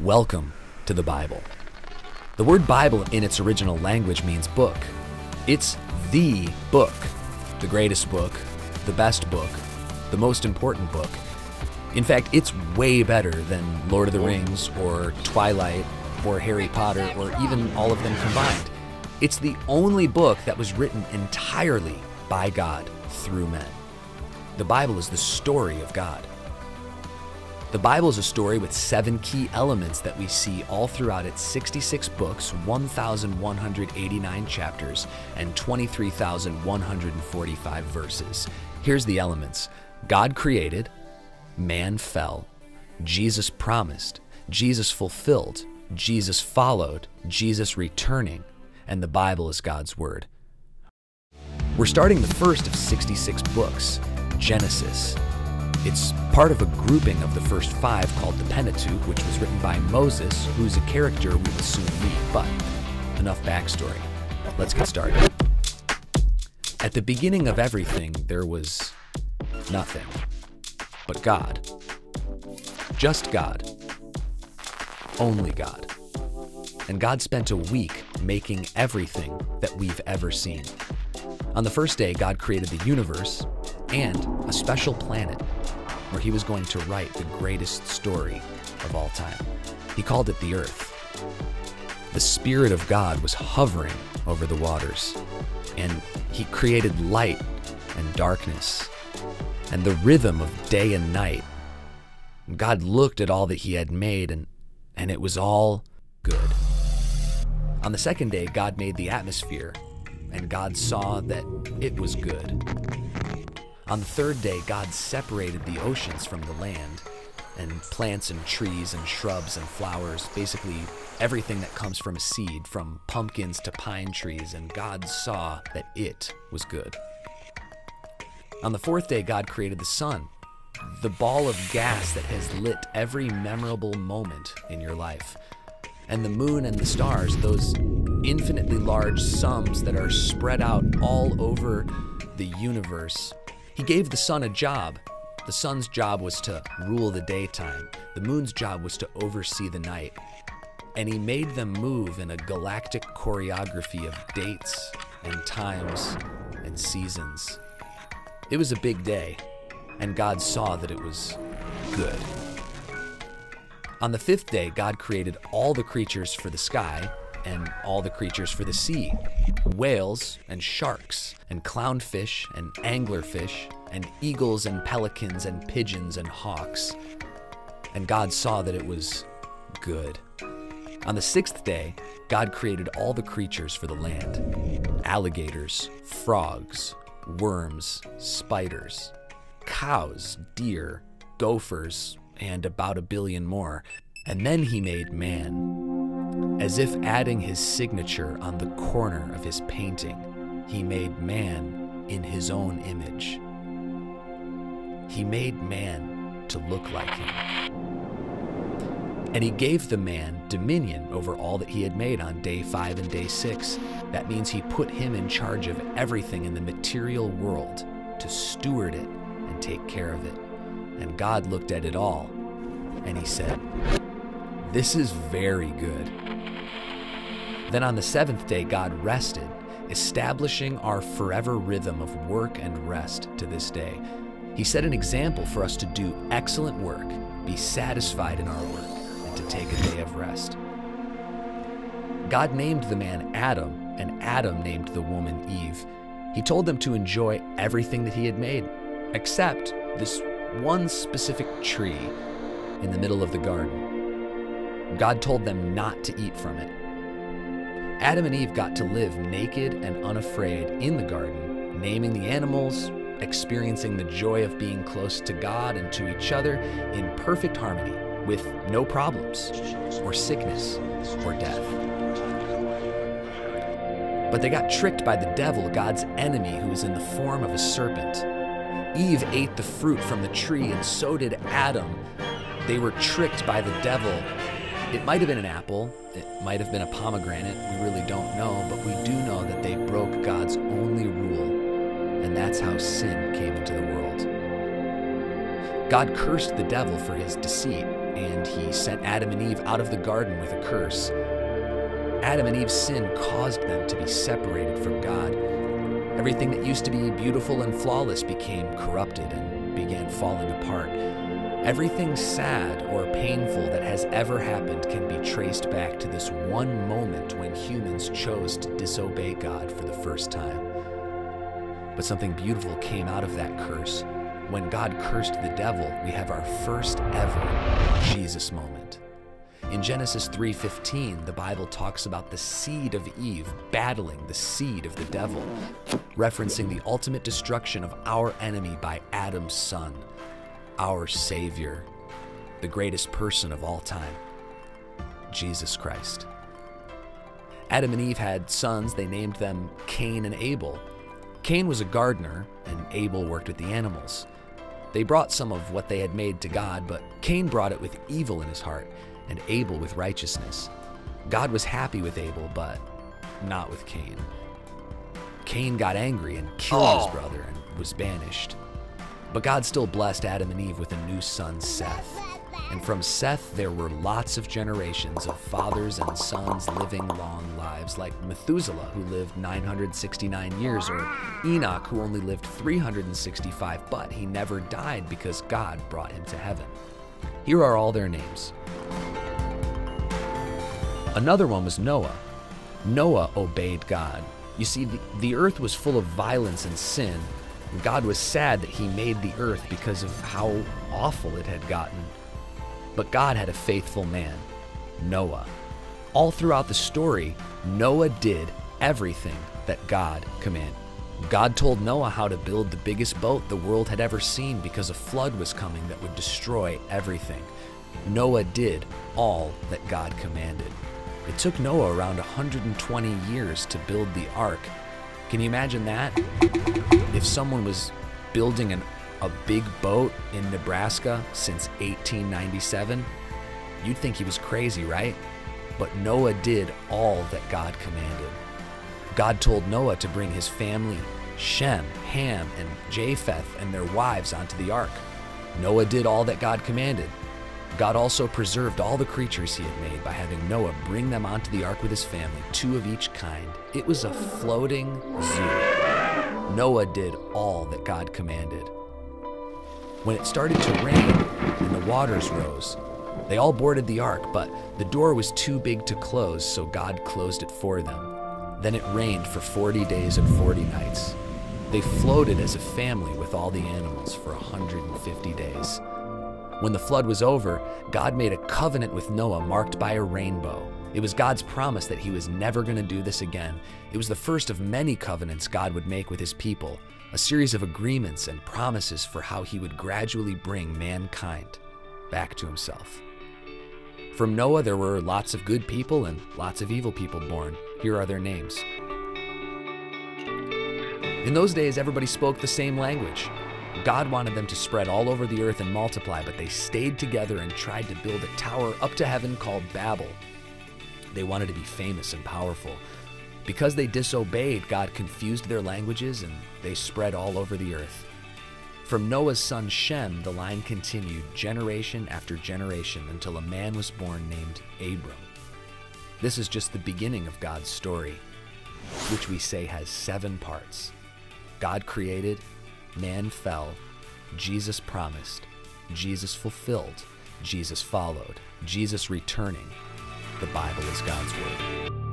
Welcome to the Bible. The word Bible in its original language means book. It's the book, the greatest book, the best book, the most important book. In fact, it's way better than Lord of the Rings or Twilight or Harry Potter or even all of them combined. It's the only book that was written entirely by God through men. The Bible is the story of God. The Bible is a story with 7 key elements that we see all throughout its 66 books, 1,189 chapters, and 23,145 verses. Here's the elements. God created, man fell, Jesus promised, Jesus fulfilled, Jesus followed, Jesus returning, and the Bible is God's Word. We're starting the first of 66 books, Genesis. It's part of a grouping of the first 5 called the Pentateuch, which was written by Moses, who's a character we will soon meet. But enough backstory. Let's get started. At the beginning of everything, there was nothing but God. Just God. Only God. And God spent a week making everything that we've ever seen. On the first day, God created the universe and a special planet where he was going to write the greatest story of all time. He called it the Earth. The Spirit of God was hovering over the waters, and he created light and darkness and the rhythm of day and night. God looked at all that he had made, and it was all good. On the second day, God made the atmosphere, and God saw that it was good. On the third day, God separated the oceans from the land, and plants and trees and shrubs and flowers, basically everything that comes from a seed, from pumpkins to pine trees, and God saw that it was good. On the fourth day, God created the sun, the ball of gas that has lit every memorable moment in your life, and the moon and the stars, those infinitely large sums that are spread out all over the universe. He gave the sun a job. The sun's job was to rule the daytime. The moon's job was to oversee the night. And he made them move in a galactic choreography of dates and times and seasons. It was a big day, and God saw that it was good. On the fifth day, God created all the creatures for the sky and all the creatures for the sea, whales and sharks and clownfish and anglerfish and eagles and pelicans and pigeons and hawks. And God saw that it was good. On the sixth day, God created all the creatures for the land, alligators, frogs, worms, spiders, cows, deer, gophers, and about a billion more. And then he made man. As if adding his signature on the corner of his painting, he made man in his own image. He made man to look like him. And he gave the man dominion over all that he had made on day 5 and day 6. That means he put him in charge of everything in the material world to steward it and take care of it. And God looked at it all, and he said, "This is very good." Then on the seventh day, God rested, establishing our forever rhythm of work and rest to this day. He set an example for us to do excellent work, be satisfied in our work, and to take a day of rest. God named the man Adam, and Adam named the woman Eve. He told them to enjoy everything that he had made, except this one specific tree in the middle of the garden. God told them not to eat from it. Adam and Eve got to live naked and unafraid in the garden, naming the animals, experiencing the joy of being close to God and to each other in perfect harmony, with no problems or sickness or death. But they got tricked by the devil, God's enemy, who was in the form of a serpent. Eve ate the fruit from the tree, and so did Adam. They were tricked by the devil. It might have been an apple, it might have been a pomegranate, we really don't know, but we do know that they broke God's only rule, and that's how sin came into the world. God cursed the devil for his deceit, and he sent Adam and Eve out of the garden with a curse. Adam and Eve's sin caused them to be separated from God. Everything that used to be beautiful and flawless became corrupted and began falling apart. Everything sad or painful that has ever happened can be traced back to this one moment when humans chose to disobey God for the first time. But something beautiful came out of that curse. When God cursed the devil, we have our first ever Jesus moment. In Genesis 3:15, the Bible talks about the seed of Eve battling the seed of the devil, referencing the ultimate destruction of our enemy by Adam's son, our Savior, the greatest person of all time, Jesus Christ. Adam and Eve had sons. They named them Cain and Abel. Cain was a gardener, and Abel worked with the animals. They brought some of what they had made to God, but Cain brought it with evil in his heart, and Abel with righteousness. God was happy with Abel, but not with Cain. Cain got angry and killed his brother and was banished. But God still blessed Adam and Eve with a new son, Seth. And from Seth, there were lots of generations of fathers and sons living long lives, like Methuselah, who lived 969 years, or Enoch, who only lived 365, but he never died because God brought him to heaven. Here are all their names. Another one was Noah. Noah obeyed God. You see, the earth was full of violence and sin. God was sad that he made the earth because of how awful it had gotten. But God had a faithful man, Noah. All throughout the story, Noah did everything that God commanded. God told Noah how to build the biggest boat the world had ever seen because a flood was coming that would destroy everything. Noah did all that God commanded. It took Noah around 120 years to build the ark. Can you imagine that? If someone was building a big boat in Nebraska since 1897, you'd think he was crazy, right? But Noah did all that God commanded. God told Noah to bring his family, Shem, Ham, and Japheth, and their wives onto the ark. Noah did all that God commanded. God also preserved all the creatures he had made by having Noah bring them onto the ark with his family, two of each kind. It was a floating zoo. Noah did all that God commanded. When it started to rain and the waters rose, they all boarded the ark, but the door was too big to close, so God closed it for them. Then it rained for 40 days and 40 nights. They floated as a family with all the animals for 150 days. When the flood was over, God made a covenant with Noah marked by a rainbow. It was God's promise that he was never going to do this again. It was the first of many covenants God would make with his people, a series of agreements and promises for how he would gradually bring mankind back to himself. From Noah, there were lots of good people and lots of evil people born. Here are their names. In those days, everybody spoke the same language. God wanted them to spread all over the earth and multiply, but they stayed together and tried to build a tower up to heaven called Babel. They wanted to be famous and powerful. Because they disobeyed, God confused their languages and they spread all over the earth. From Noah's son Shem, the line continued generation after generation until a man was born named Abram. This is just the beginning of God's story, which we say has 7 parts. God created, man fell, Jesus promised, Jesus fulfilled, Jesus followed, Jesus returning. The Bible is God's word.